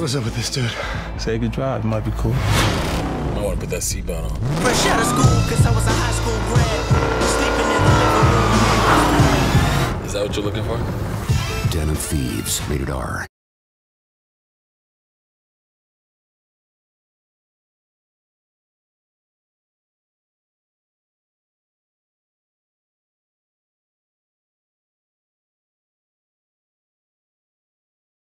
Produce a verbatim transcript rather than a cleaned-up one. What's up with this dude? Save your drive, it might be cool. I want to put that seatbelt on. Fresh out of school, cause I was a high school grad. Sleeping in the living room. Is that what you're looking for? Den of Thieves, rated R.